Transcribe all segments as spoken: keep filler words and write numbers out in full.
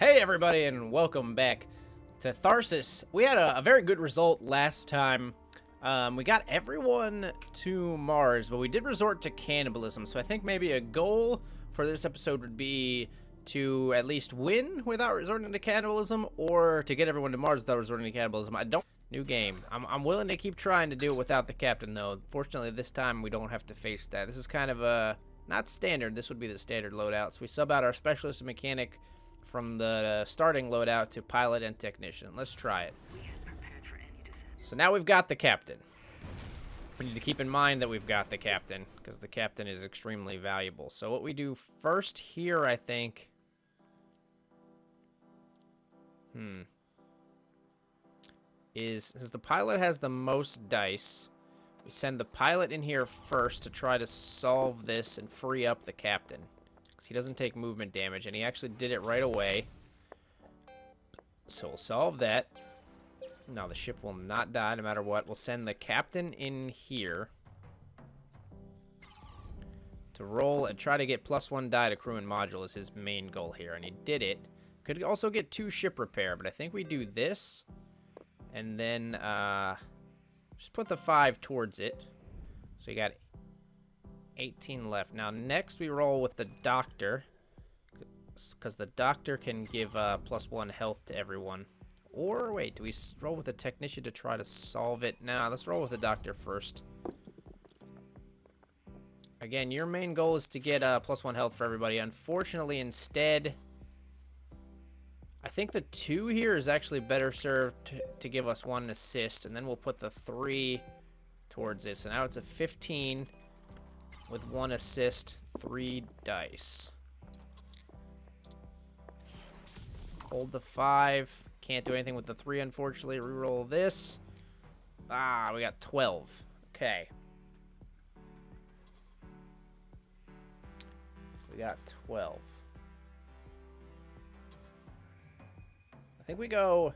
Hey everybody, and welcome back to Tharsis. We had a, a very good result last time. Um, we got everyone to Mars, but we did resort to cannibalism. So I think maybe a goal for this episode would be to at least win without resorting to cannibalism, or to get everyone to Mars without resorting to cannibalism. I don't... New game. I'm, I'm willing to keep trying to do it without the captain, though. Fortunately, this time we don't have to face that. This is kind of a... not standard. This would be the standard loadout. So we sub out our specialist and mechanic from the starting loadout to pilot and technician. Let's try it. So now we've got the captain. We need to keep in mind that we've got the captain, because the captain is extremely valuable. So what we do first here, I think... Hmm. Is, since the pilot has the most dice, we send the pilot in here first to try to solve this and free up the captain. He doesn't take movement damage, and he actually did it right away. So we'll solve that. Now the ship will not die no matter what. We'll send the captain in here to roll and try to get plus one die to crew and module is his main goal here, and he did it. Could also get two ship repair, but I think we do this, and then uh, just put the five towards it. So you got eighteen left. Now next we roll with the doctor, because the doctor can give uh, plus one health to everyone. Or wait, do we roll with the technician to try to solve it? Nah, let's roll with the doctor first. Again, your main goal is to get uh, plus one health for everybody. Unfortunately, instead, I think the two here is actually better served to give us one assist, and then we'll put the three towards this. So now it's a fifteen. With one assist, three dice. Hold the five. Can't do anything with the three, unfortunately. Reroll this. Ah, we got twelve. Okay. We got twelve. I think we go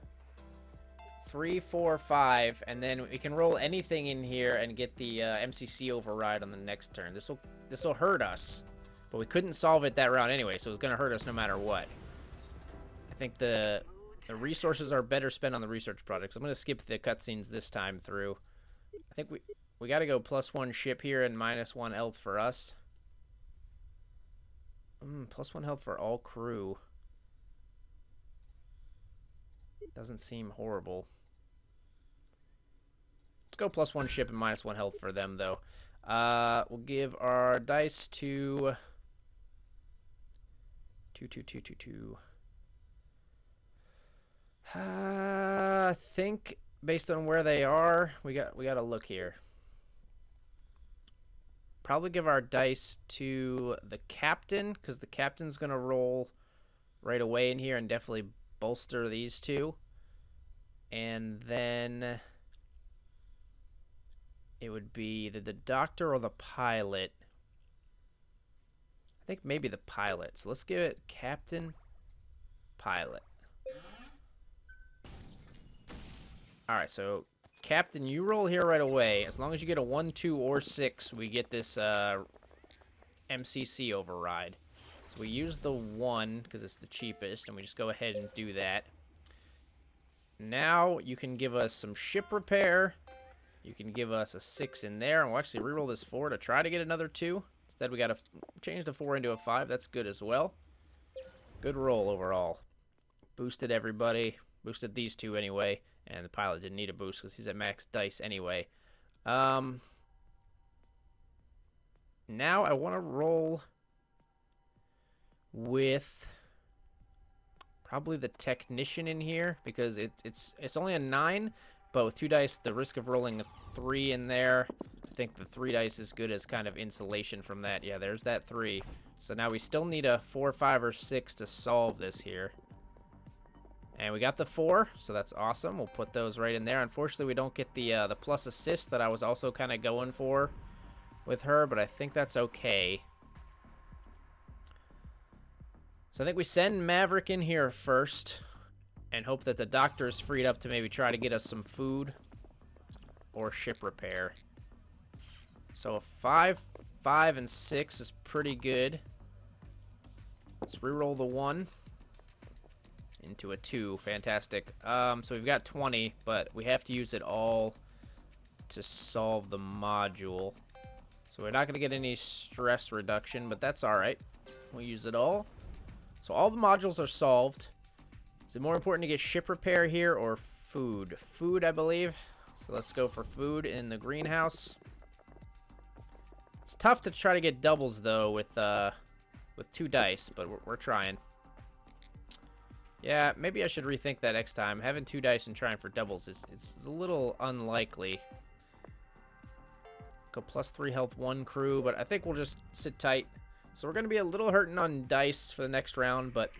three, four, five, and then we can roll anything in here and get the uh, M C C override on the next turn. This will this will hurt us, but we couldn't solve it that round anyway, so it's going to hurt us no matter what. I think the the resources are better spent on the research projects. I'm going to skip the cutscenes this time through. I think we we got to go plus one ship here and minus one health for us. Mm, plus one health for all crew. Doesn't seem horrible. Let's go plus one ship and minus one health for them, though. Uh, we'll give our dice to... Two, two, two, two, two. Uh, I think, based on where they are, we got we got to look here. Probably give our dice to the captain, because the captain's going to roll right away in here and definitely bolster these two. And then... it would be either the doctor or the pilot. I think maybe the pilot. So let's give it Captain Pilot. Alright, so Captain, you roll here right away. As long as you get a one, two, or six, we get this uh, M C C override. So we use the one because it's the cheapest, and we just go ahead and do that. Now you can give us some ship repair. You can give us a six in there, and we'll actually reroll this four to try to get another two. Instead, we got to change the four into a five. That's good as well. Good roll overall. Boosted everybody. Boosted these two anyway, and the pilot didn't need a boost because he's at max dice anyway. Um, now I want to roll with probably the technician in here, because it, it's it's only a nine. But with two dice, the risk of rolling a three in there, I think the three dice is good as kind of insulation from that. Yeah, there's that three. So now we still need a four, five, or six to solve this here. And we got the four, so that's awesome. We'll put those right in there. Unfortunately, we don't get the uh, the plus assist that I was also kind of going for with her, but I think that's okay. So I think we send Maverick in here first, and hope that the doctor is freed up to maybe try to get us some food or ship repair. So a five, five, and six is pretty good. Let's reroll the one. into a two. Fantastic. Um, so we've got twenty, but we have to use it all to solve the module. So we're not going to get any stress reduction, but that's all right. We'll use it all. So all the modules are solved. Is it more important to get ship repair here or food? Food, I believe. So let's go for food in the greenhouse. It's tough to try to get doubles, though, with uh, with two dice, but we're, we're trying. Yeah, maybe I should rethink that next time. Having two dice and trying for doubles is it's, it's a little unlikely. Go plus three health, one crew, but I think we'll just sit tight. So we're going to be a little hurting on dice for the next round, but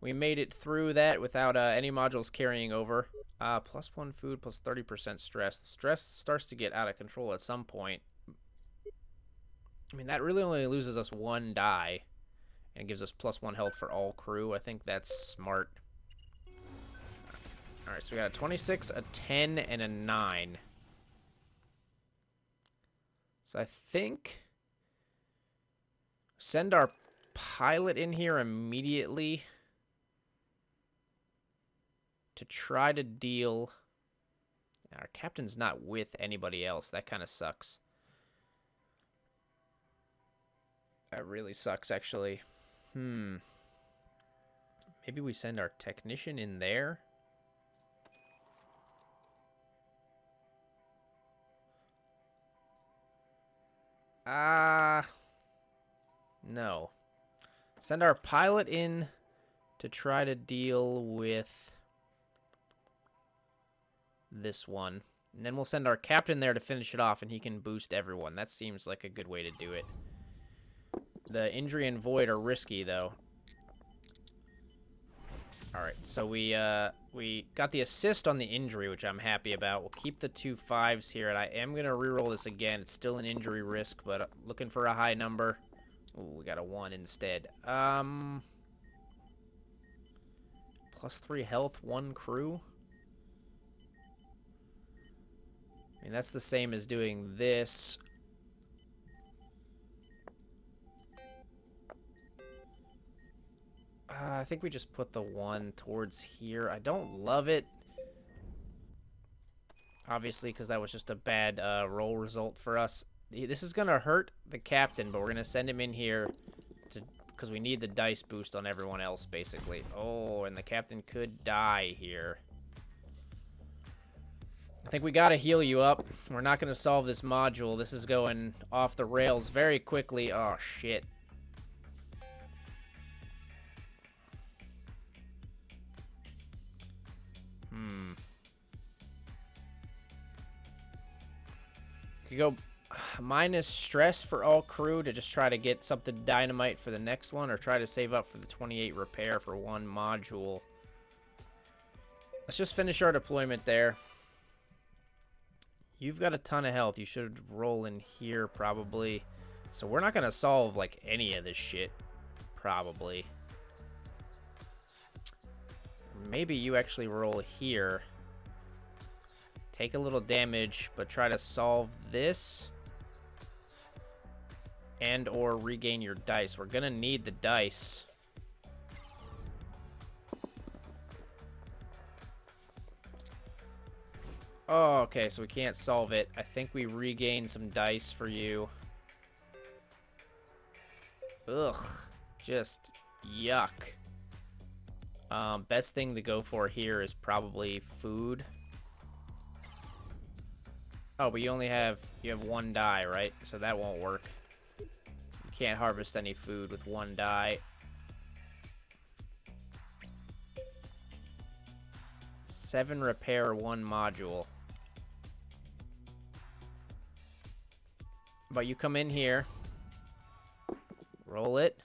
we made it through that without uh, any modules carrying over. Uh, plus one food, plus thirty percent stress. The stress starts to get out of control at some point. I mean, that really only loses us one die. And it gives us plus one health for all crew. I think that's smart. Alright, so we got a twenty-six, a ten, and a nine. So I think... send our pilot in here immediately to try to deal... Our captain's not with anybody else. That kind of sucks. That really sucks, actually. Hmm. Maybe we send our technician in there? Ah... Uh, no. Send our pilot in to try to deal with this one. And then we'll send our captain there to finish it off, and he can boost everyone. That seems like a good way to do it. The injury and void are risky, though. Alright, so we uh, we got the assist on the injury, which I'm happy about. We'll keep the two fives here, and I am going to reroll this again. It's still an injury risk, but looking for a high number. Ooh, we got a one instead. Um, plus three health, one crew. I mean, that's the same as doing this. Uh, I think we just put the one towards here. I don't love it. Obviously, because that was just a bad uh, roll result for us. This is going to hurt the captain, but we're going to send him in here to because we need the dice boost on everyone else, basically. Oh, and the captain could die here. I think we got to heal you up. We're not going to solve this module. This is going off the rails very quickly. Oh, shit. Hmm. You go... minus stress for all crew to just try to get something dynamite for the next one, or try to save up for the twenty-eight repair for one module. Let's just finish our deployment there. You've got a ton of health. You should roll in here probably. So we're not going to solve like any of this shit probably. Maybe you actually roll here. Take a little damage, but try to solve this and or regain your dice. We're gonna need the dice. Oh, okay, so we can't solve it. I think we regain some dice for you. Ugh, just yuck. Um, best thing to go for here is probably food. Oh, but you only have, you have one die, right? So that won't work. You can't harvest any food with one die. Seven repair, one module. But you come in here. Roll it.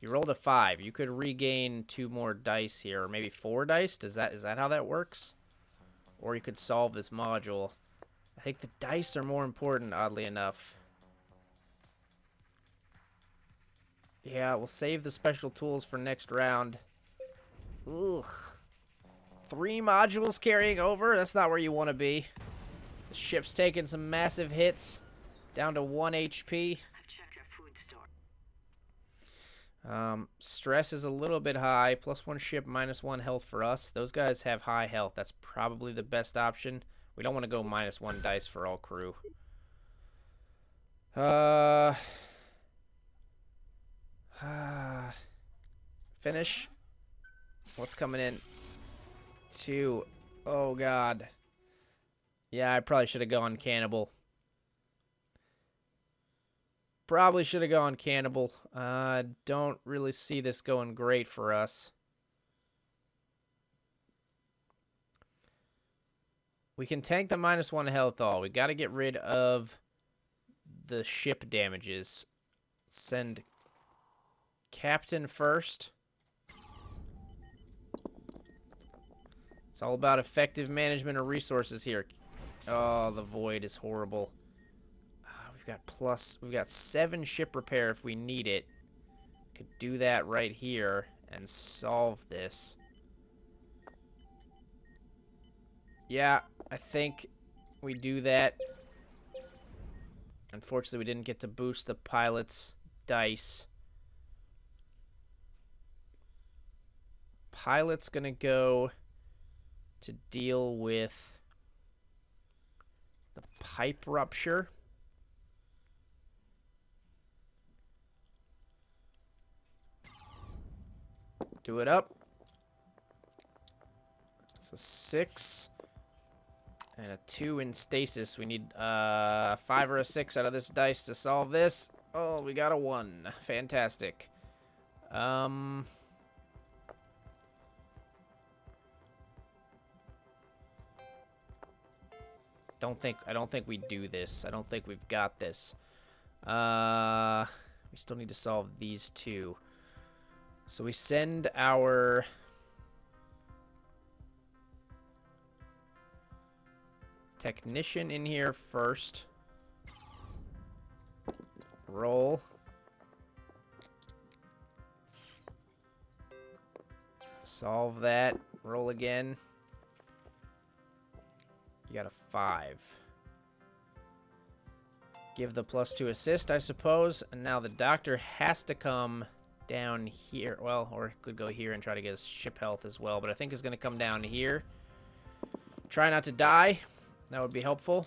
You rolled a five. You could regain two more dice here, or maybe four dice. Does that, is that how that works? Or you could solve this module. I think the dice are more important, oddly enough. Yeah, we'll save the special tools for next round. Ugh. Three modules carrying over? That's not where you want to be. The ship's taking some massive hits. Down to one H P. I've checked your food store. Um, stress is a little bit high. Plus one ship, minus one health for us. Those guys have high health. That's probably the best option. We don't want to go minus one dice for all crew. Uh, uh, finish. What's coming in? Two. Oh, God. Yeah, I probably should have gone Cannibal. Probably should have gone Cannibal. Uh, don't really see this going great for us. We can tank the minus one health all. We got to get rid of the ship damages. Send Captain first. It's all about effective management of resources here. Oh, the void is horrible. We've got plus, we've got seven ship repair if we need it. Could do that right here and solve this. Yeah, I think we do that. Unfortunately, we didn't get to boost the pilot's dice. Pilot's gonna go to deal with the pipe rupture. Do it up. It's a six and a two in stasis. We need uh, five or a six out of this dice to solve this. Oh, we got a one. Fantastic. Um, don't think. I don't think we do this. I don't think we've got this. Uh, we still need to solve these two. So we send our technician in here first. Roll. Solve that. Roll again. You got a five. Give the plus two assist, I suppose. And now the doctor has to come down here, well, or could go here and try to get his ship health as well, but I think it's going to come down here. Try not to die. That would be helpful.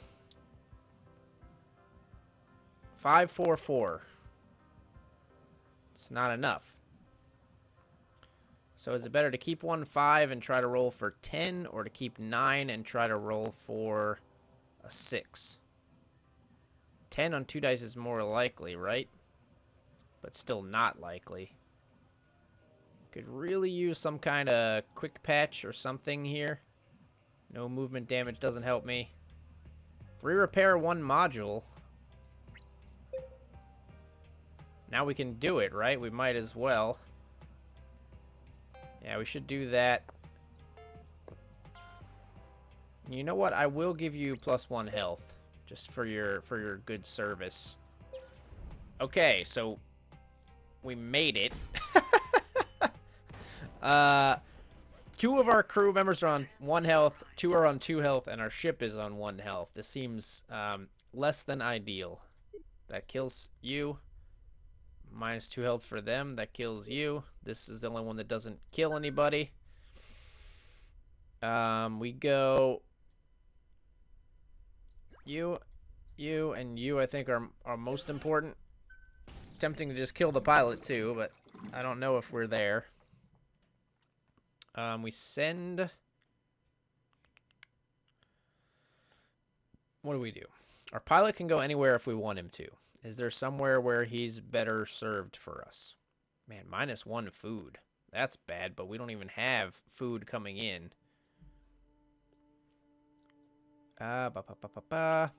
five four four. It's not enough. So is it better to keep one five and try to roll for ten, or to keep nine and try to roll for a six? ten on two dice is more likely, right? But still not likely. Could really use some kind of quick patch or something here. No movement damage doesn't help me. Three repair, one module. Now we can do it, right? We might as well. Yeah, we should do that. You know what? I will give you plus one health just for your for your good service. Okay, so we made it. uh, two of our crew members are on one health, two are on two health, and our ship is on one health. This seems um, less than ideal. That kills you. Minus two health for them. That kills you. This is the only one that doesn't kill anybody. Um, we go... You, you, and you, I think, are, are most important. Tempting to just kill the pilot too, but I don't know if we're there. Um, we send... What do we do? Our pilot can go anywhere if we want him to. Is there somewhere where he's better served for us? Man, minus one food. That's bad, but we don't even have food coming in. Ah, uh, ba ba ba ba ba.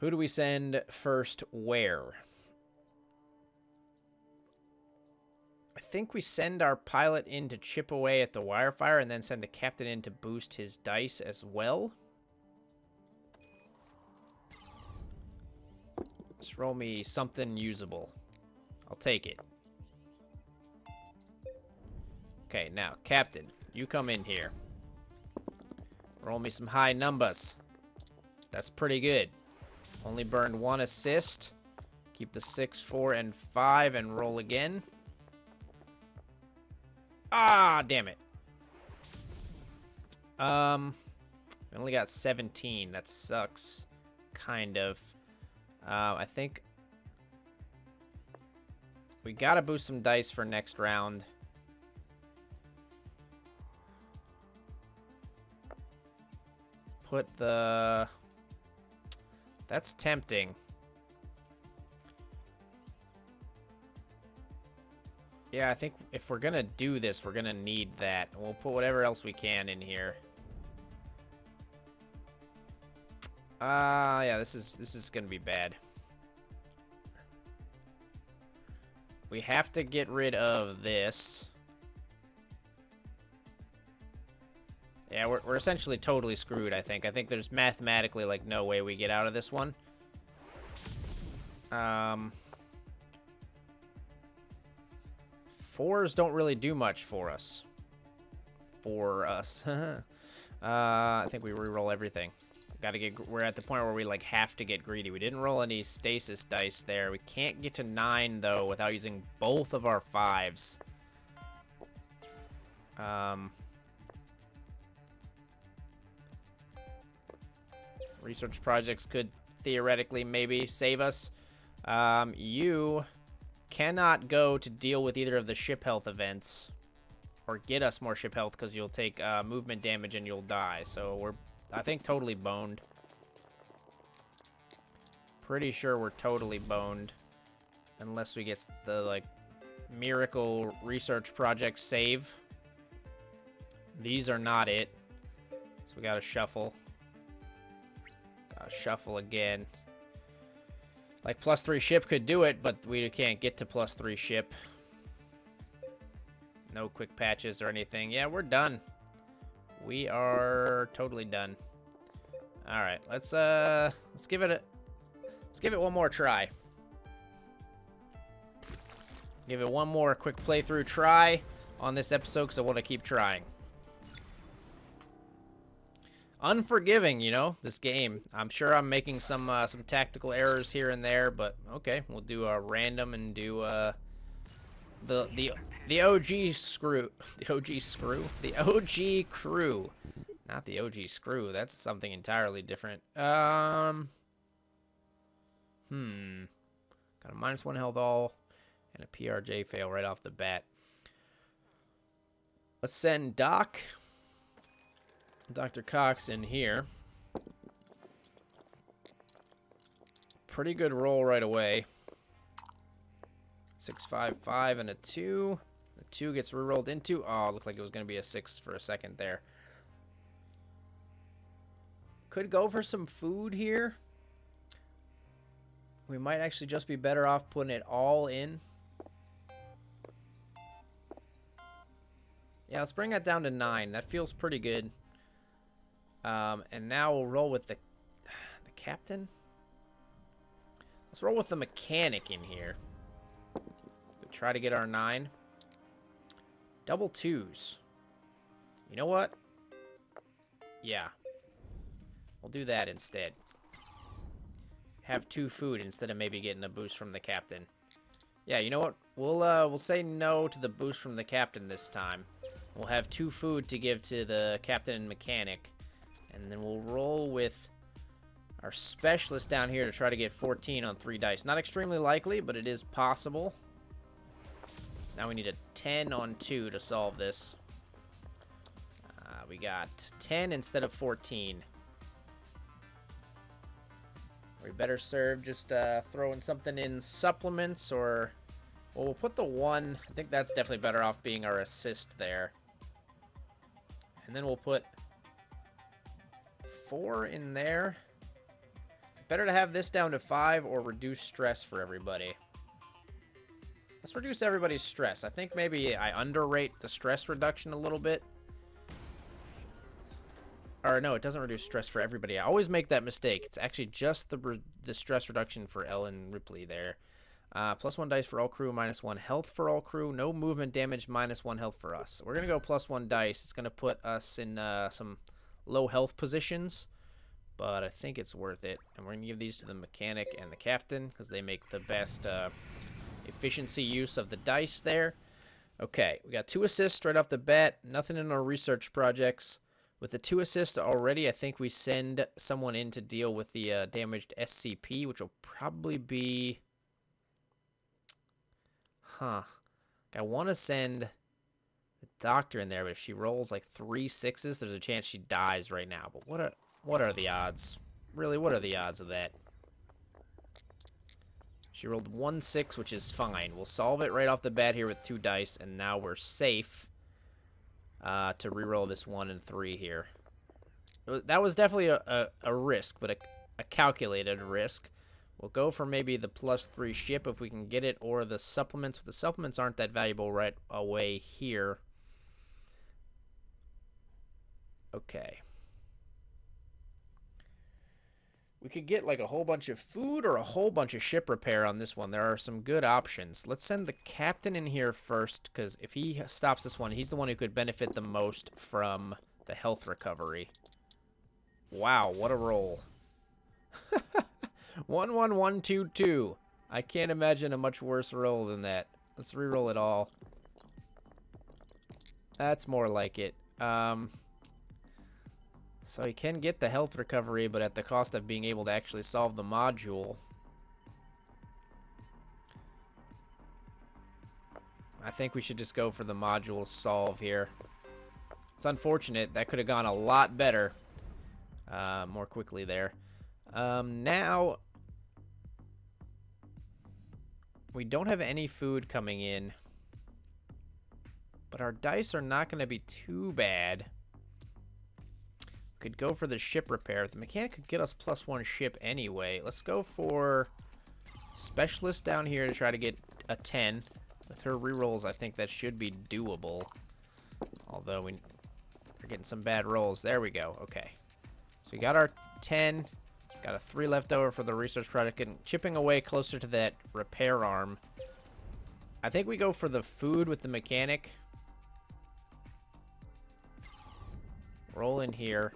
Who do we send first where? I think we send our pilot in to chip away at the wirefire and then send the captain in to boost his dice as well. Just roll me something usable. I'll take it. Okay, now, Captain, you come in here. Roll me some high numbers. That's pretty good. Only burned one assist. Keep the six, four, and five, and roll again. Ah, damn it. Um, I only got seventeen. That sucks. Kind of. Uh, I think we gotta boost some dice for next round. Put the... That's tempting. Yeah, I think if we're gonna do this, we're gonna need that. We'll put whatever else we can in here. Ah, uh, yeah, this is this is gonna be bad. We have to get rid of this. Yeah, we're, we're essentially totally screwed, I think. I think there's mathematically, like, no way we get out of this one. Um, fours don't really do much for us. For us. uh, I think we re-roll everything. Gotta get, we're at the point where we, like, have to get greedy. We didn't roll any stasis dice there. We can't get to nine, though, without using both of our fives. Um... Research projects could theoretically maybe save us. Um, you cannot go to deal with either of the ship health events or get us more ship health because you'll take uh, movement damage and you'll die. So we're, I think, totally boned. Pretty sure we're totally boned unless we get the, like, miracle research project save. These are not it. So we gotta shuffle. Uh, shuffle again. Like, plus three ship could do it, but we can't get to plus three ship. No quick patches or anything. Yeah, we're done. We are totally done. All right, let's uh, let's give it a, let's give it one more try. Give it one more quick playthrough try on this episode because I want to keep trying. Unforgiving, you know, this game. I'm sure I'm making some uh, some tactical errors here and there, but okay, we'll do a random and do uh, the the the O G screw, the O G screw, the O G crew, not the O G screw. That's something entirely different. Um, hmm, got a minus one health all and a P R J fail right off the bat. Let's send Doc. Doctor Cox in here. Pretty good roll right away. Six, five, five, and a two. The two gets re-rolled into. Oh, looked like it was going to be a six for a second there. Could go for some food here. We might actually just be better off putting it all in. Yeah, let's bring that down to nine. That feels pretty good. Um, and now we'll roll with the the captain. Let's roll with the mechanic in here. We'll try to get our nine. Double twos. You know what? Yeah. We'll do that instead. Have two food instead of maybe getting a boost from the captain. Yeah, you know what? We'll uh, we'll say no to the boost from the captain this time. We'll have two food to give to the captain and mechanic. And then we'll roll with our specialist down here to try to get fourteen on three dice. Not extremely likely, but it is possible. Now we need a ten on two to solve this. Uh, we got ten instead of fourteen. We better serve just uh, throwing something in supplements or... Well, we'll put the one. I think that's definitely better off being our assist there. And then we'll put... four in there. It's better to have this down to five or reduce stress for everybody. Let's reduce everybody's stress. I think maybe I underrate the stress reduction a little bit. Or no, it doesn't reduce stress for everybody. I always make that mistake. It's actually just the, re the stress reduction for Ellen Ripley there. Uh, plus one dice for all crew, minus one health for all crew. No movement damage, minus one health for us. So we're going to go plus one dice. It's going to put us in uh, some... low health positions, but I think it's worth it. And we're going to give these to the mechanic and the captain because they make the best uh, efficiency use of the dice there. Okay, we got two assists right off the bat. Nothing in our research projects. With the two assists already, I think we send someone in to deal with the uh, damaged S C P, which will probably be... Huh. I want to send the doctor in there, but if she rolls like three sixes, there's a chance she dies right now. But what are, what are the odds? Really, what are the odds of that? She rolled one six, which is fine. We'll solve it right off the bat here with two dice, and now we're safe uh, to reroll this one and three here. That was definitely a, a, a risk, but a, a calculated risk. We'll go for maybe the plus three ship if we can get it, or the supplements. The supplements aren't that valuable right away here. Okay. We could get like a whole bunch of food or a whole bunch of ship repair on this one. There are some good options. Let's send the captain in here first, because if he stops this one, he's the one who could benefit the most from the health recovery. Wow, what a roll. one, one, one, two, two. I can't imagine a much worse roll than that. Let's reroll it all. That's more like it. Um... So he can get the health recovery, but at the cost of being able to actually solve the module. I think we should just go for the module solve here. It's unfortunate. That could have gone a lot better uh, more quickly there. Um, now, we don't have any food coming in, but our dice are not going to be too bad. Could go for the ship repair. The mechanic could get us plus one ship anyway. Let's go for specialist down here to try to get a ten. With her rerolls, I think that should be doable. Although we, we're getting some bad rolls. There we go. Okay. So we got our ten. Got a three left over for the research project. And chipping away closer to that repair arm. I think we go for the food with the mechanic. Roll in here.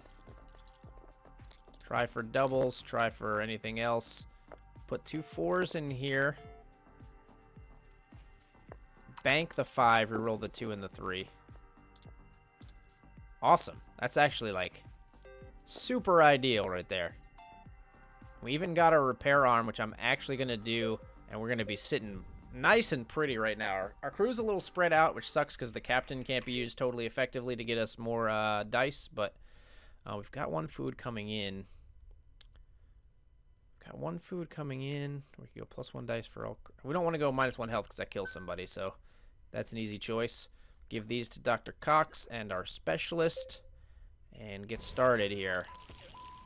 Try for doubles, try for anything else. Put two fours in here. Bank the five, reroll the two and the three. Awesome. That's actually like super ideal right there. We even got our repair arm, which I'm actually going to do, and we're going to be sitting nice and pretty right now. Our, our crew's a little spread out, which sucks because the captain can't be used totally effectively to get us more uh, dice, but... Uh, we've got one food coming in. We've got one food coming in. We can go plus one dice for all. We don't want to go minus one health because that kills somebody, so that's an easy choice. Give these to Doctor Cox and our specialist and get started here.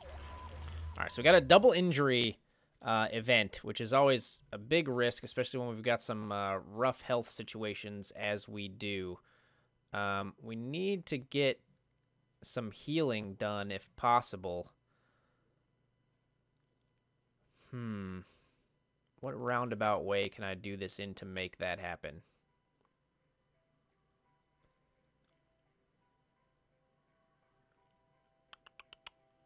All right, so we got a double injury uh, event, which is always a big risk, especially when we've got some uh, rough health situations as we do. Um, we need to get some healing done if possible. Hmm. What roundabout way can I do this in to make that happen?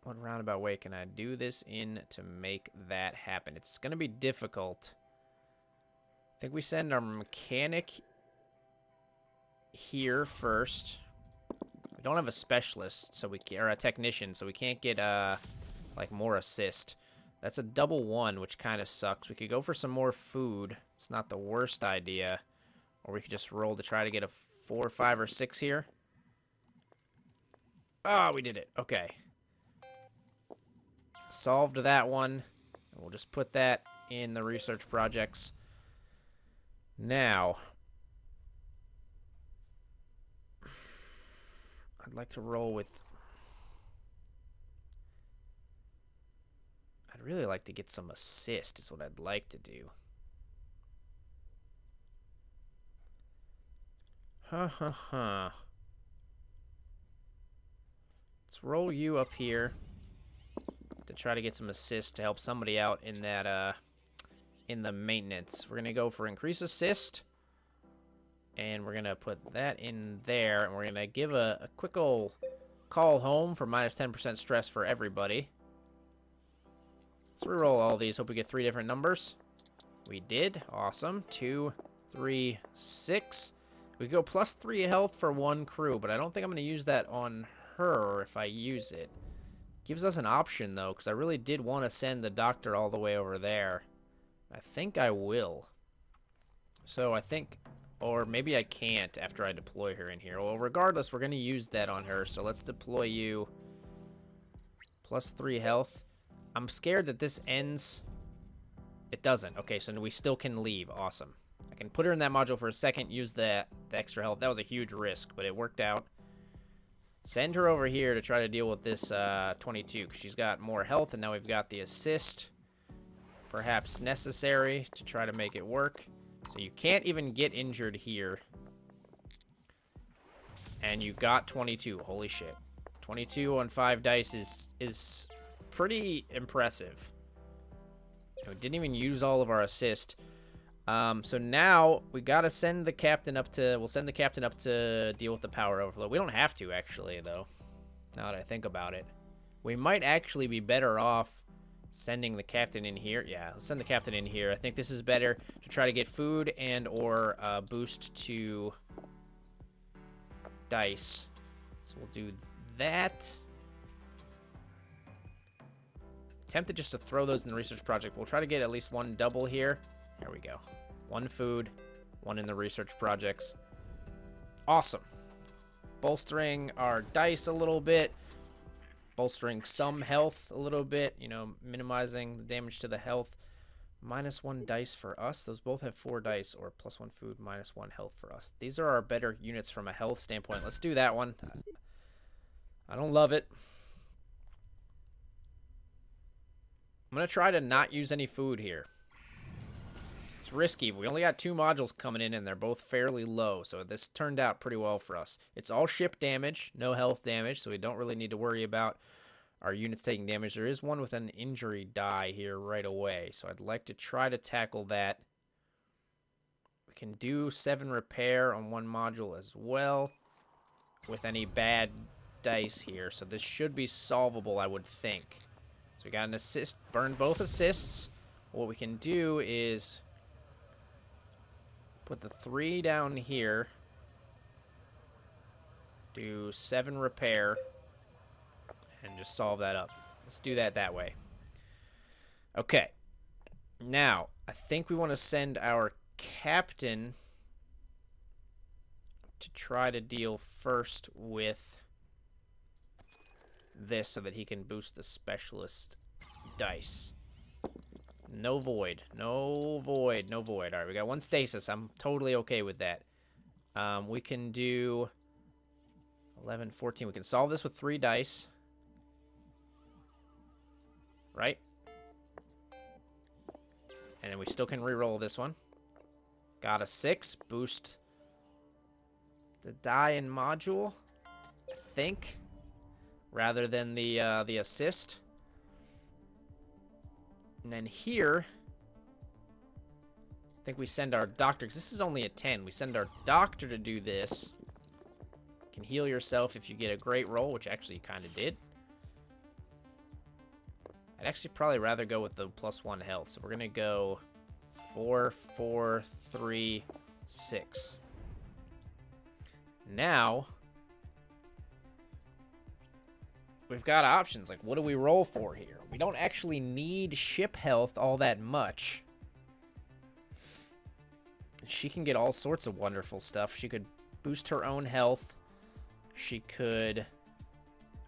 What roundabout way can I do this in to make that happen? It's going to be difficult. I think we send our mechanic here first. Don't have a specialist, so we can't, or a technician, so we can't get uh like more assist. That's a double one, which kind of sucks. We could go for some more food. It's not the worst idea, or we could just roll to try to get a four, five, or six here. Ah, oh, we did it. Okay, solved that one. We'll just put that in the research projects now. I'd like to roll with... I'd really like to get some assist is what I'd like to do. Ha ha ha. Let's roll you up here to try to get some assist to help somebody out in that, uh, in the maintenance. We're going to go for increase assist. And we're going to put that in there. And we're going to give a, a quick old call home for minus ten percent stress for everybody. Let's reroll all these. Hope we get three different numbers. We did. Awesome. Two, three, six. We go plus three health for one crew, but I don't think I'm going to use that on her if I use it. Gives us an option, though, because I really did want to send the doctor all the way over there. I think I will. So I think... Or maybe I can't after I deploy her in here. Well, regardless, we're going to use that on her. So let's deploy you. Plus three health. I'm scared that this ends. It doesn't. Okay, so we still can leave. Awesome. I can put her in that module for a second. Use the, the extra health. That was a huge risk, but it worked out. Send her over here to try to deal with this uh, twenty-two. Because she's got more health, and now we've got the assist. Perhaps necessary to try to make it work. So you can't even get injured here. And you got twenty-two. Holy shit. twenty-two on five dice is is pretty impressive. We didn't even use all of our assist. Um, so now we got to send the captain up to... We'll send the captain up to deal with the power overflow. We don't have to, actually, though. Now that I think about it. We might actually be better off... Sending the captain in here. Yeah, let's send the captain in here. I think this is better to try to get food and or uh, boost to dice. So we'll do that. Tempted just to throw those in the research project. We'll try to get at least one double here. There we go. One food, one in the research projects. Awesome. Bolstering our dice a little bit. Bolstering some health a little bit, you know, minimizing the damage to the health. Minus one dice for us. Those both have four dice, or plus one food, minus one health for us. These are our better units from a health standpoint. Let's do that one. I don't love it. I'm going to try to not use any food here. It's risky. We only got two modules coming in, and they're both fairly low, so this turned out pretty well for us. It's all ship damage, no health damage, so we don't really need to worry about our units taking damage. There is one with an injury die here right away, so I'd like to try to tackle that. We can do seven repair on one module as well with any bad dice here, so this should be solvable, I would think. So we got an assist, burned both assists. What we can do is... Put the three down here. Do seven repair. And just solve that up. Let's do that that way. Okay. Now, I think we want to send our captain to try to deal first with this so that he can boost the specialist dice. No void. No void. No void. All right, we got one stasis. I'm totally okay with that. Um, we can do eleven, fourteen. We can solve this with three dice. Right? And then we still can reroll this one. Got a six. Boost the die and module, I think, rather than the uh, the assist. And then here, I think we send our doctor, because this is only a ten. We send our doctor to do this. You can heal yourself if you get a great roll, which actually you kind of did. I'd actually probably rather go with the plus one health. So we're going to go four, four, three, six. Now, we've got options. Like, what do we roll for here? We don't actually need ship health all that much. She can get all sorts of wonderful stuff. She could boost her own health. She could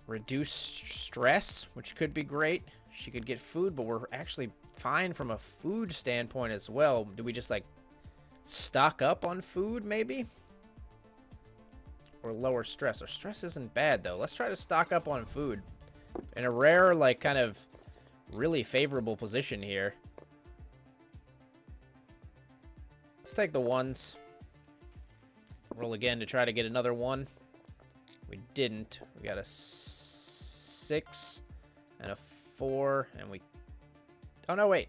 reduce stress, which could be great. She could get food, but we're actually fine from a food standpoint as well. Do we just, like, stock up on food, maybe? Or lower stress. Our stress isn't bad, though. Let's try to stock up on food. In a rare, like, kind of really favorable position here. Let's take the ones. Roll again to try to get another one. We didn't. We got a six and a four, and we... Oh, no, wait.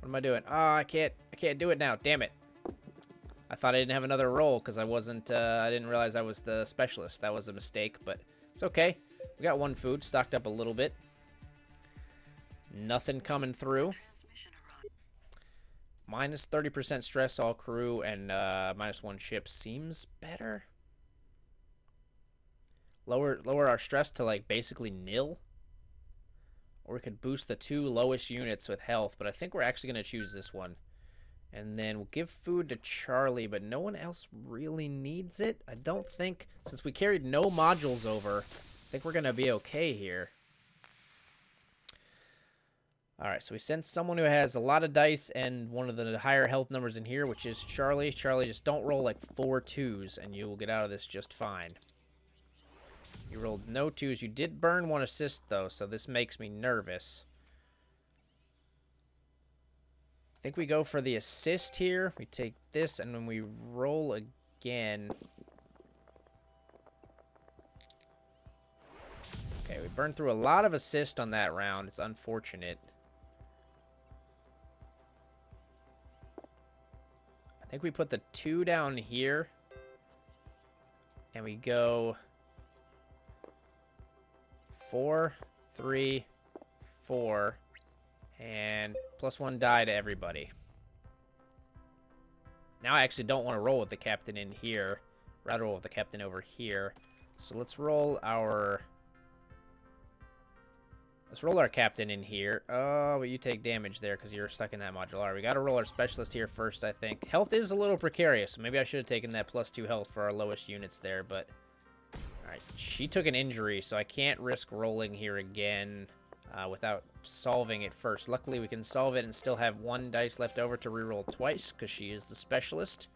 What am I doing? Ah, oh, I can't, I can't do it now. Damn it. I thought I didn't have another roll because I wasn't... Uh, I didn't realize I was the specialist. That was a mistake, but it's okay. We got one food, stocked up a little bit. Nothing coming through. Minus thirty percent stress all crew and uh, minus one ship seems better. Lower lower our stress to like basically nil. Or we could boost the two lowest units with health, but I think we're actually going to choose this one. And then we'll give food to Charlie, but no one else really needs it. I don't think, since we carried no modules over, I think we're going to be okay here. Alright, so we sent someone who has a lot of dice and one of the higher health numbers in here, which is Charlie. Charlie, just don't roll like four twos, and you will get out of this just fine. You rolled no twos. You did burn one assist, though, so this makes me nervous. I think we go for the assist here. We take this, and when we roll again... Okay, we burned through a lot of assist on that round. It's unfortunate. I think we put the two down here. And we go... Four, three, four, and plus one die to everybody. Now I actually don't want to roll with the captain in here. Rather roll with the captain over here. So let's roll our... Let's roll our captain in here. Oh, but you take damage there because you're stuck in that module. All right, we got to roll our specialist here first, I think. Health is a little precarious, so maybe I should have taken that plus two health for our lowest units there, but... Alright, she took an injury, so I can't risk rolling here again uh, without solving it first. Luckily, we can solve it and still have one dice left over to reroll twice, because she is the specialist.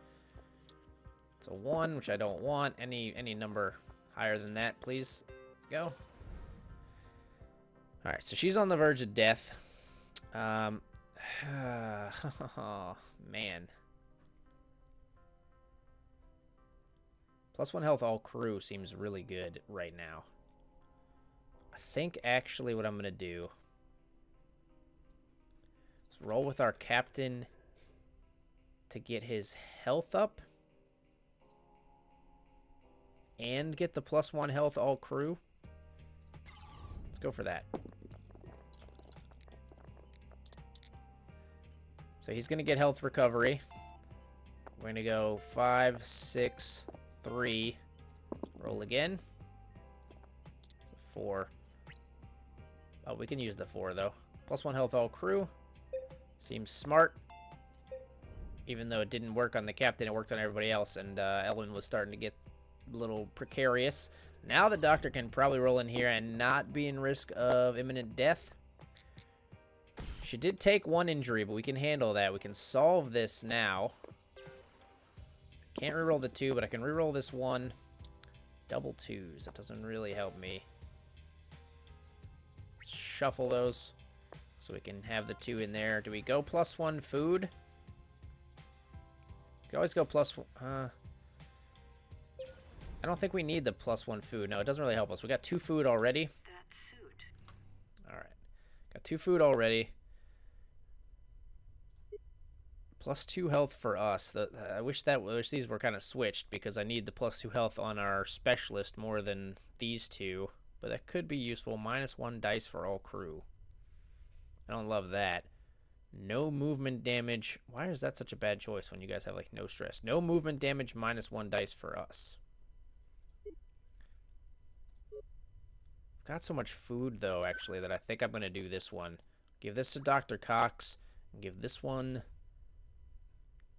It's a one, which I don't want. Any, any number higher than that, please. Go. Alright, so she's on the verge of death. Um, oh, man. Plus one health all crew seems really good right now. I think actually what I'm going to do is roll with our captain to get his health up and get the plus one health all crew. Let's go for that. So he's going to get health recovery. We're going to go five, six... Three. Roll again. So four. Oh, we can use the four, though. Plus one health all crew. Seems smart. Even though it didn't work on the captain, it worked on everybody else, and uh, Ellen was starting to get a little precarious. Now the doctor can probably roll in here and not be in risk of imminent death. She did take one injury, but we can handle that. We can solve this now. Can't reroll the two, but I can reroll this one. Double twos. That doesn't really help me. Shuffle those so we can have the two in there. Do we go plus one food? We could always go plus one. Uh, I don't think we need the plus one food. No, it doesn't really help us. We got two food already. All right. Got two food already. Plus two health for us. The, I wish that wish these were kind of switched because I need the plus two health on our specialist more than these two. But that could be useful. Minus one dice for all crew. I don't love that. No movement damage. Why is that such a bad choice when you guys have like no stress? No movement damage, minus one dice for us. I've got so much food though actually that I think I'm going to do this one. Give this to Doctor Cox. And give this one...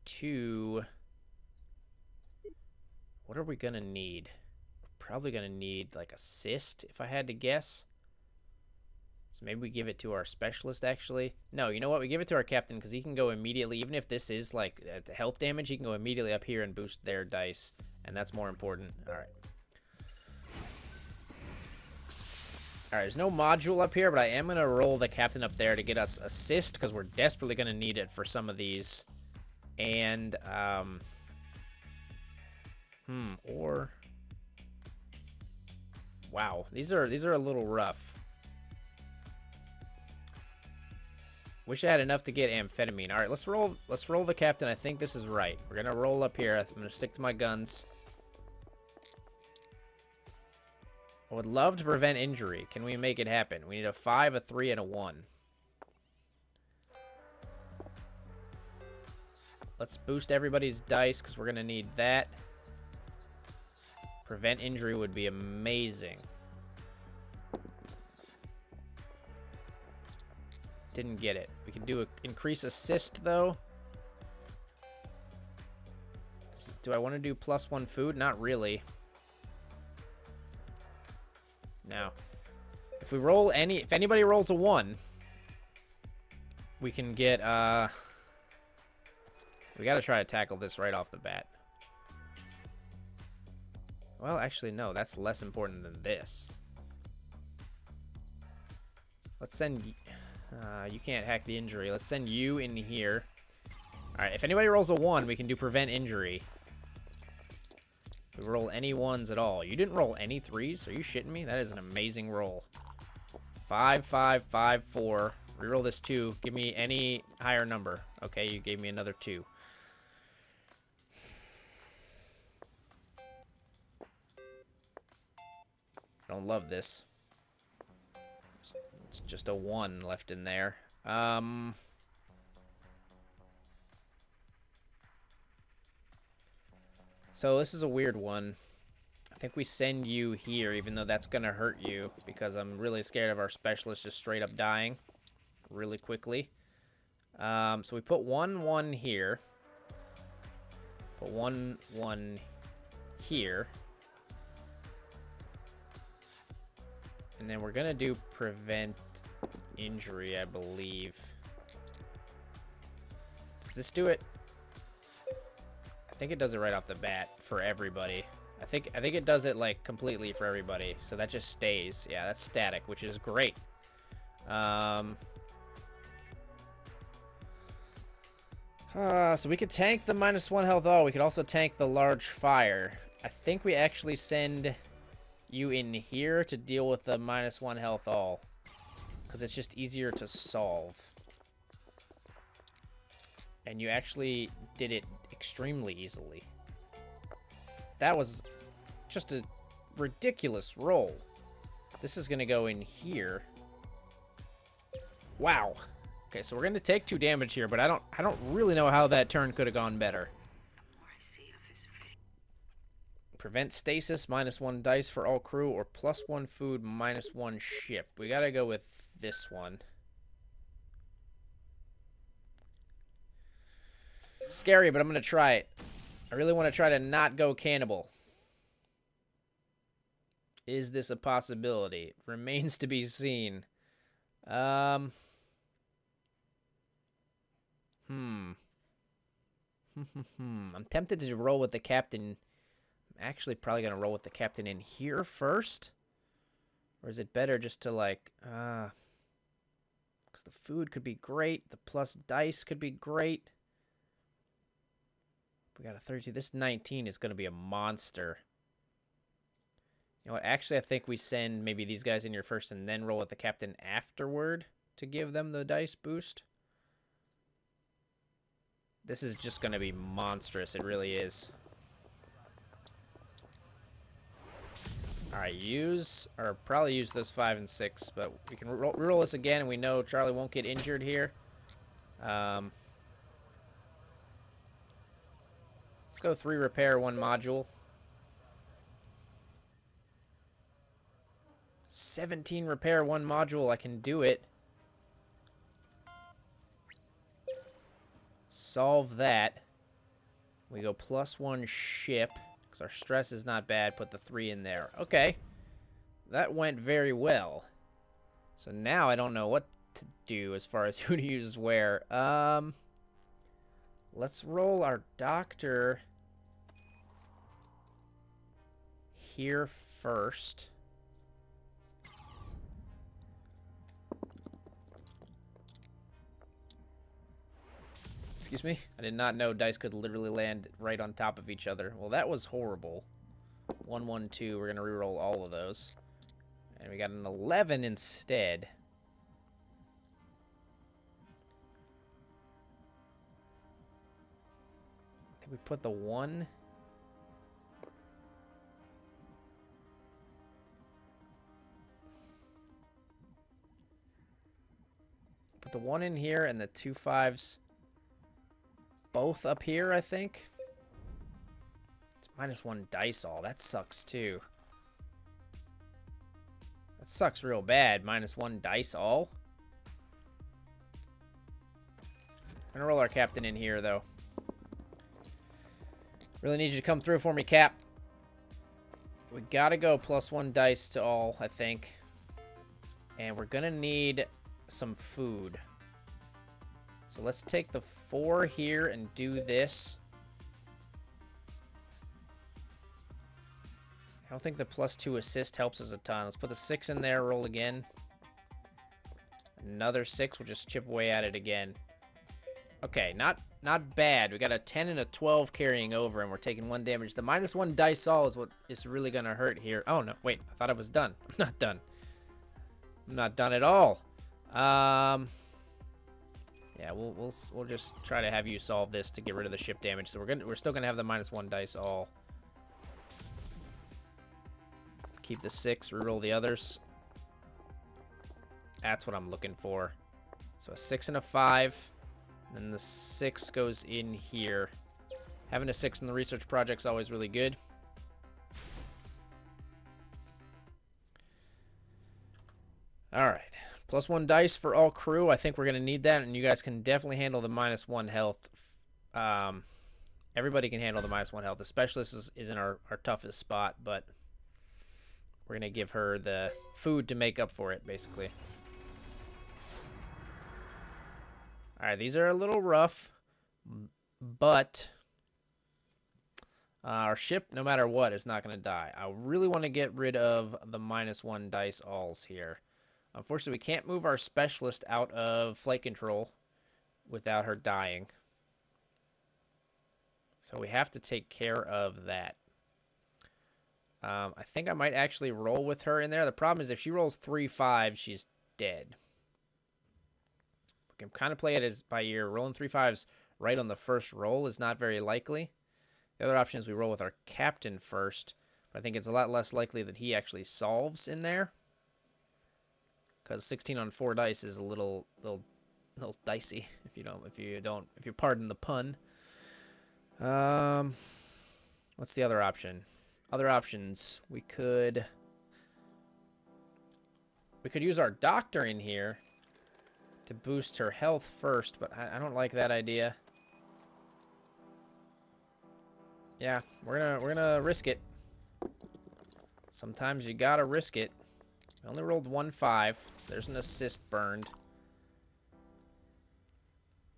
Two. What are we gonna need? We're probably gonna need like assist if I had to guess. So maybe we give it to our specialist actually. No, you know what? We give it to our captain because he can go immediately. Even if this is like uh, health damage, he can go immediately up here and boost their dice, and that's more important. All right. All right, there's no module up here, but I am gonna roll the captain up there to get us assist because we're desperately gonna need it for some of these. And, um, hmm, or, wow, these are, these are a little rough. Wish I had enough to get amphetamine. All right, let's roll, let's roll the captain. I think this is right. We're going to roll up here. I'm going to stick to my guns. I would love to prevent injury. Can we make it happen? We need a five, a three, and a one. Let's boost everybody's dice because we're going to need that. Prevent injury would be amazing. Didn't get it. We can do a increase assist, though. Do I want to do plus one food? Not really. No. If we roll any... If anybody rolls a one, we can get... Uh, we got to try to tackle this right off the bat. Well, actually, no. That's less important than this. Let's send... Uh, you can't hack the injury. Let's send you in here. Alright, if anybody rolls a one, we can do prevent injury. If we roll any ones at all. You didn't roll any threes? Are you shitting me? That is an amazing roll. Five, five, five, four. Reroll this two. Give me any higher number. Okay, you gave me another two. I don't love this. It's just a one left in there. Um... So this is a weird one. I think we send you here, even though that's going to hurt you, because I'm really scared of our specialist just straight up dying really quickly. Um, so we put one, one here. Put one, one here. And then we're going to do prevent injury, I believe. Does this do it? I think it does it right off the bat for everybody. I think I think it does it like completely for everybody. So that just stays. Yeah, that's static, which is great. Um, uh, so we could tank the minus one health all. We could also tank the large fire. I think we actually send you in here to deal with the minus one health all, because it's just easier to solve. And you actually did it extremely easily. That was just a ridiculous roll. This is going to go in here. Wow. Okay, so we're going to take two damage here, but I don't I don't really know how that turn could have gone better. Prevent stasis, minus one dice for all crew, or plus one food, minus one ship. We got to go with this one. Scary, but I'm going to try it. I really want to try to not go cannibal. Is this a possibility? Remains to be seen. Um. Hmm. I'm tempted to roll with the captain. I'm actually probably going to roll with the captain in here first. Or is it better just to like... Uh, because the food could be great. The plus dice could be great. We got a thirty-two. This nineteen is going to be a monster. You know what? Actually, I think we send maybe these guys in here first and then roll with the captain afterward to give them the dice boost. This is just going to be monstrous. It really is. All right, use, or probably use those five and six, but we can roll, roll this again, and we know Charlie won't get injured here. Um... Let's go three repair, one module. seventeen repair, one module. I can do it. Solve that. We go plus one ship. Because our stress is not bad. Put the three in there. Okay. That went very well. So now I don't know what to do as far as who to use where. Um... Let's roll our doctor here first. Excuse me? I did not know dice could literally land right on top of each other. Well, that was horrible. One, one, two. We're going to reroll all of those. And we got an eleven instead. We put the one. Put the one in here and the two fives both up here, I think. It's minus one dice all. That sucks, too. That sucks real bad. Minus one dice all. I'm going to roll our captain in here, though. Really need you to come through for me, Cap. We got to go plus one dice to all, I think. And we're going to need some food. So let's take the four here and do this. I don't think the plus two assist helps us a ton. Let's put the six in there, roll again. Another six, we'll just chip away at it again. Okay, not not bad. We got a ten and a twelve carrying over, and we're taking one damage. The minus one dice all is what is really going to hurt here. Oh, no, wait, I thought I was done. I'm not done. I'm not done at all. Um... Yeah, we'll we'll we'll just try to have you solve this to get rid of the ship damage. So we're gonna we're still gonna have the minus one dice all. Keep the six, reroll the others. That's what I'm looking for. So a six and a five, and then the six goes in here. Having a six in the research project's always really good. All right. Plus one dice for all crew. I think we're going to need that, and you guys can definitely handle the minus one health. Um, everybody can handle the minus one health. The specialist is, is in our, our toughest spot, but we're going to give her the food to make up for it, basically. All right, these are a little rough, but uh, our ship, no matter what, is not going to die. I really want to get rid of the minus one dice alls here. Unfortunately, we can't move our specialist out of flight control without her dying. So we have to take care of that. Um, I think I might actually roll with her in there. The problem is if she rolls three five, she's dead. We can kind of play it as by ear. Rolling three fives right on the first roll is not very likely. The other option is we roll with our captain first. But I think it's a lot less likely that he actually solves in there. Because sixteen on four dice is a little, little, little dicey. If you don't, if you don't, if you pardon the pun. Um, what's the other option? Other options we could, we could use our doctor in here to boost her health first, but I, I don't like that idea. Yeah, we're gonna we're gonna risk it. Sometimes you gotta risk it. I only rolled one five. There's an assist burned.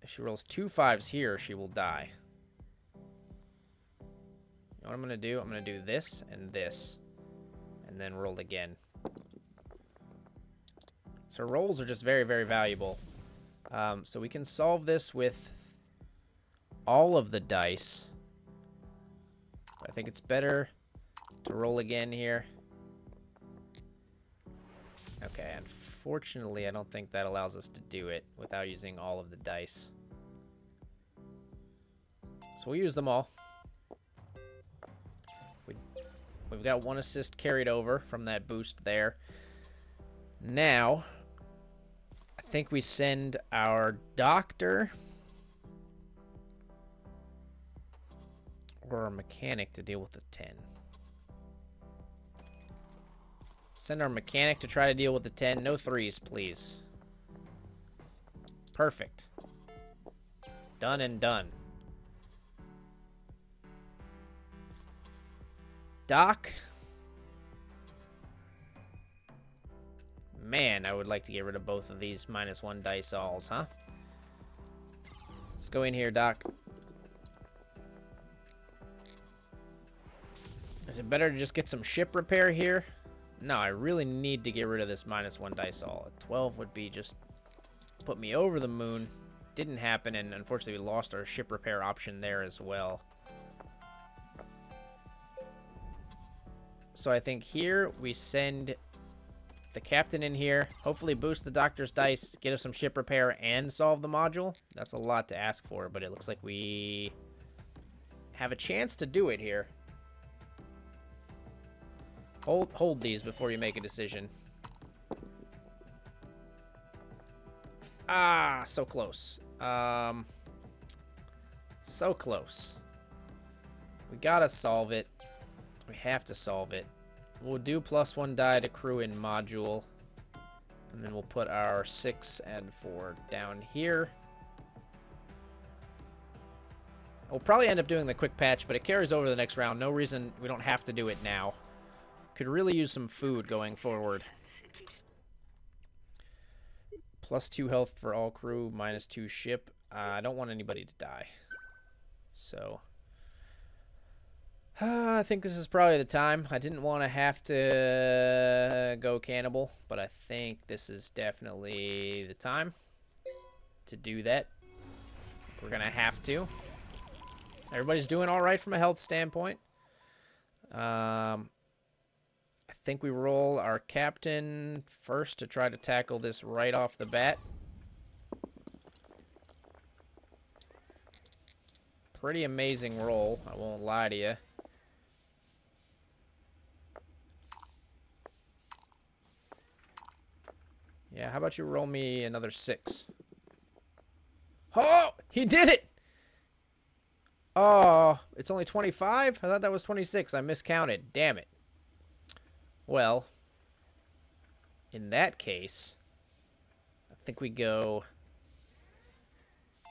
If she rolls two fives here, she will die. You know what I'm going to do? I'm going to do this and this. And then roll again. So rolls are just very, very valuable. Um, so we can solve this with all of the dice. But I think it's better to roll again here. Okay, unfortunately, I don't think that allows us to do it without using all of the dice. So we'll use them all. We, we've got one assist carried over from that boost there. Now, I think we send our doctor or our mechanic to deal with the ten. Send our mechanic to try to deal with the ten. No threes, please. Perfect. Done and done. Doc. Man, I would like to get rid of both of these minus one dice alls, huh? Let's go in here, Doc. Is it better to just get some ship repair here? No, I really need to get rid of this minus one dice all. A twelve would be just put me over the moon. Didn't happen, and unfortunately we lost our ship repair option there as well. So I think here we send the captain in here. Hopefully boost the doctor's dice, get us some ship repair, and solve the module. That's a lot to ask for, but it looks like we have a chance to do it here. Hold, hold these before you make a decision. Ah, so close. Um, So close. We gotta solve it. We have to solve it. We'll do plus one die to crew in module. And then we'll put our six and four down here. We'll probably end up doing the quick patch, but it carries over the next round. No reason we don't have to do it now. Could really use some food going forward. Plus two health for all crew, minus two ship. Uh, I don't want anybody to die. So, uh, I think this is probably the time. I didn't want to have to go cannibal, but I think this is definitely the time to do that. We're going to have to. Everybody's doing all right from a health standpoint. Um, I think we roll our captain first to try to tackle this right off the bat. Pretty amazing roll, I won't lie to you. Yeah, how about you roll me another six? Oh, he did it! Oh, it's only twenty-five? I thought that was twenty-six. I miscounted. Damn it. Well, in that case, I think we go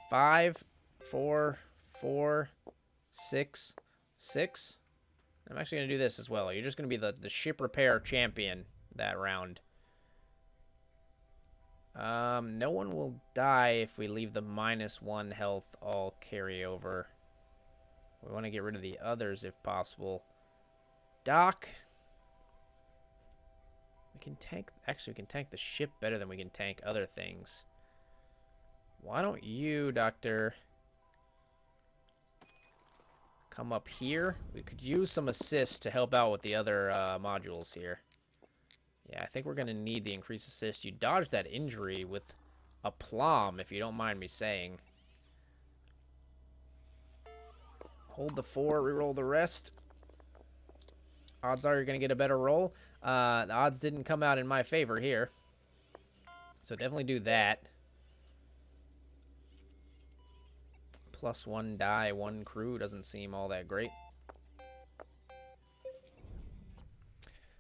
five, four, four, six, six. I'm actually going to do this as well. You're just going to be the, the ship repair champion that round. Um, no one will die if we leave the minus one health all carryover. We want to get rid of the others if possible. Doc. We can tank... Actually, we can tank the ship better than we can tank other things. Why don't you, Doctor, come up here? We could use some assist to help out with the other uh, modules here. Yeah, I think we're going to need the increased assist. You dodged that injury with aplomb, if you don't mind me saying. Hold the four, reroll the rest. Odds are you're going to get a better roll. Uh, the odds didn't come out in my favor here. So definitely do that. Plus one die, one crew doesn't seem all that great.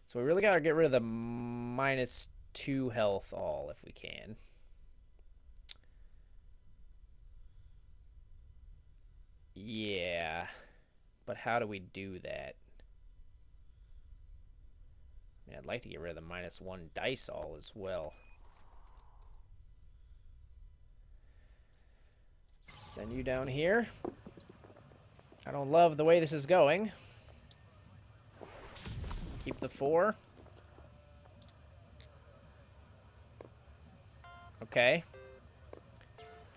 So we really got to get rid of the minus two health all if we can. Yeah, but how do we do that? I mean, I'd like to get rid of the minus one dice all as well. Send you down here. I don't love the way this is going. Keep the four. Okay.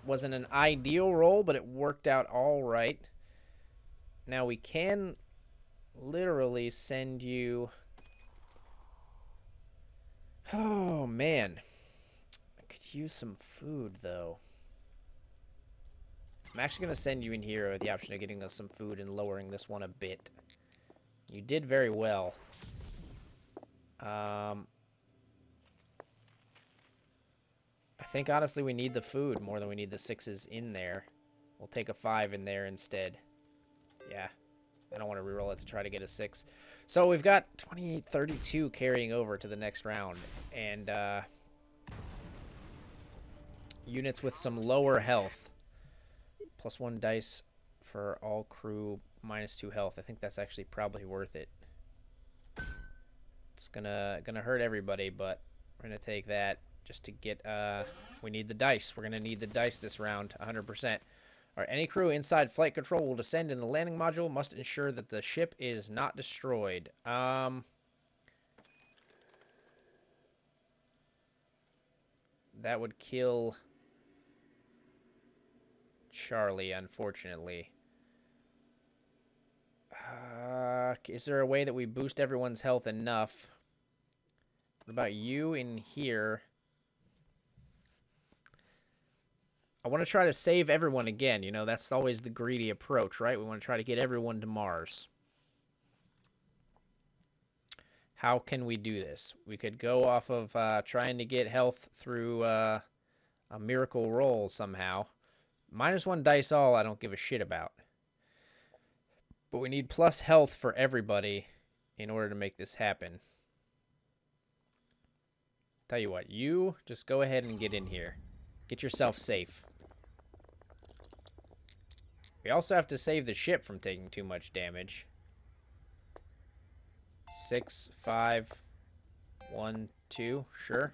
Wasn't an ideal roll, but it worked out all right. Now we can literally send you... Oh, man. I could use some food, though. I'm actually going to send you in here with the option of getting us some food and lowering this one a bit. You did very well. Um... I think, honestly, we need the food more than we need the sixes in there. We'll take a five in there instead. Yeah. I don't want to reroll it to try to get a six. So we've got twenty-eight, thirty-two carrying over to the next round. And uh, units with some lower health. Plus one dice for all crew, minus two health. I think that's actually probably worth it. It's gonna, gonna hurt everybody, but we're going to take that. Just to get, uh, we need the dice. We're going to need the dice this round, one hundred percent. All right, any crew inside flight control will descend in the landing module. Must ensure that the ship is not destroyed. Um, that would kill Charlie, unfortunately. Uh, is there a way that we boost everyone's health enough? What about you in here? I want to try to save everyone again. You know, that's always the greedy approach, right? We want to try to get everyone to Mars. How can we do this? We could go off of uh, trying to get health through uh, a miracle roll somehow. Minus one dice all, I don't give a shit about. But we need plus health for everybody in order to make this happen. Tell you what, you just go ahead and get in here. Get yourself safe. We also have to save the ship from taking too much damage. Six, five, one, two, sure.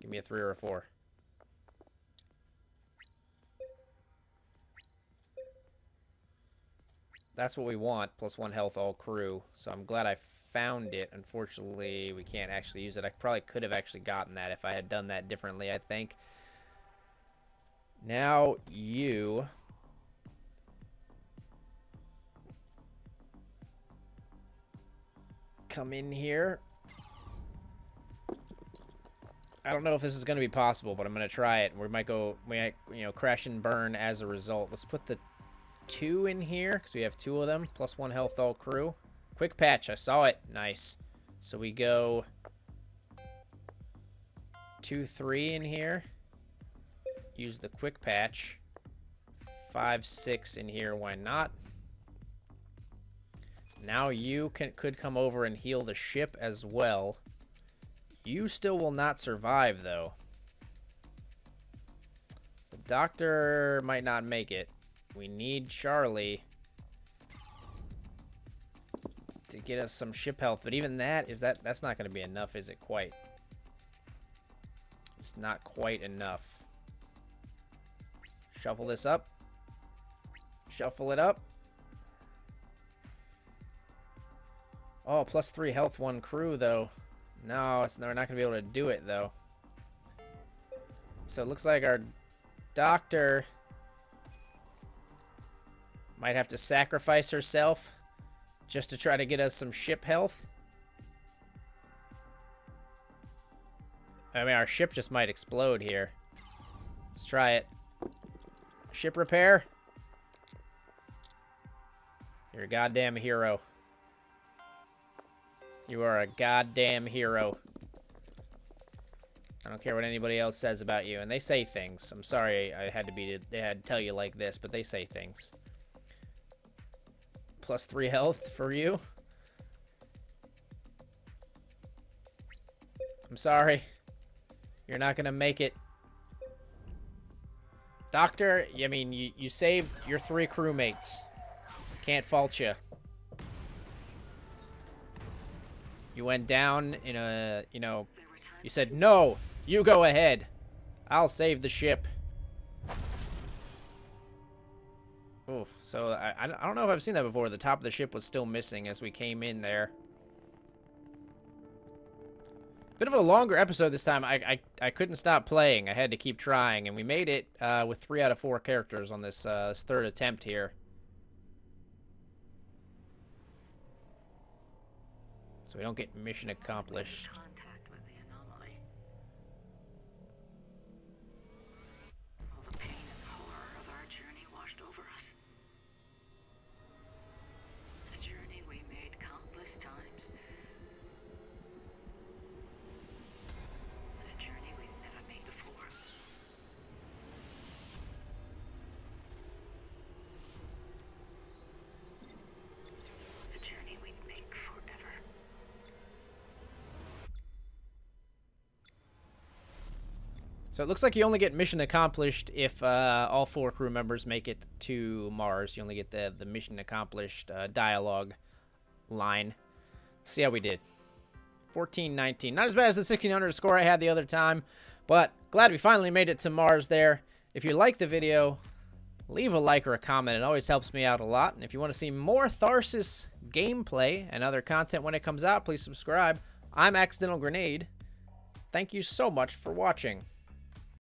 Give me a three or a four. That's what we want, plus one health all crew. So I'm glad I found it. Unfortunately, we can't actually use it. I probably could have actually gotten that if I had done that differently, I think. Now you... come in here. I don't know if this is going to be possible, but I'm going to try it. We might go, we might, you know, crash and burn as a result. Let's put the two in here, because we have two of them. Plus one health all crew. Quick patch, I saw it. Nice. So we go two, three in here. Use the quick patch. Five, six in here, why not? Now you can could come over and heal the ship as well. You still will not survive, though. The doctor might not make it. We need Charlie to get us some ship health, but even that is that that's not going to be enough, is it? Quite. It's not quite enough. Shuffle this up. Shuffle it up. Oh, plus three health, one crew, though. No, it's, we're not going to be able to do it, though. So it looks like our doctor might have to sacrifice herself just to try to get us some ship health. I mean, our ship just might explode here. Let's try it. Ship repair. You're a goddamn hero. You are a goddamn hero. I don't care what anybody else says about you. And they say things. I'm sorry I had to be. They had to tell you like this, but they say things. Plus three health for you. I'm sorry. You're not going to make it. Doctor, I mean, you, you saved your three crewmates. Can't fault you. You went down in a, you know, you said, no, you go ahead. I'll save the ship. Oof. So I, I don't know if I've seen that before. The top of the ship was still missing as we came in there. Bit of a longer episode this time. I, I, I couldn't stop playing. I had to keep trying, and we made it uh, with three out of four characters on this, uh, this third attempt here. So we don't get mission accomplished. Contact with the anomaly. All the pain and horror of our journey washed over us. A journey we made countless times. A journey we've never made before. A journey we'd make forever. So it looks like you only get mission accomplished if uh, all four crew members make it to Mars. You only get the, the mission accomplished uh, dialogue line. Let's see how we did. fourteen nineteen. Not as bad as the sixteen hundred score I had the other time, but glad we finally made it to Mars there. If you like the video, leave a like or a comment. It always helps me out a lot. And if you want to see more Tharsis gameplay and other content when it comes out, please subscribe. I'm Accidental Grenade. Thank you so much for watching.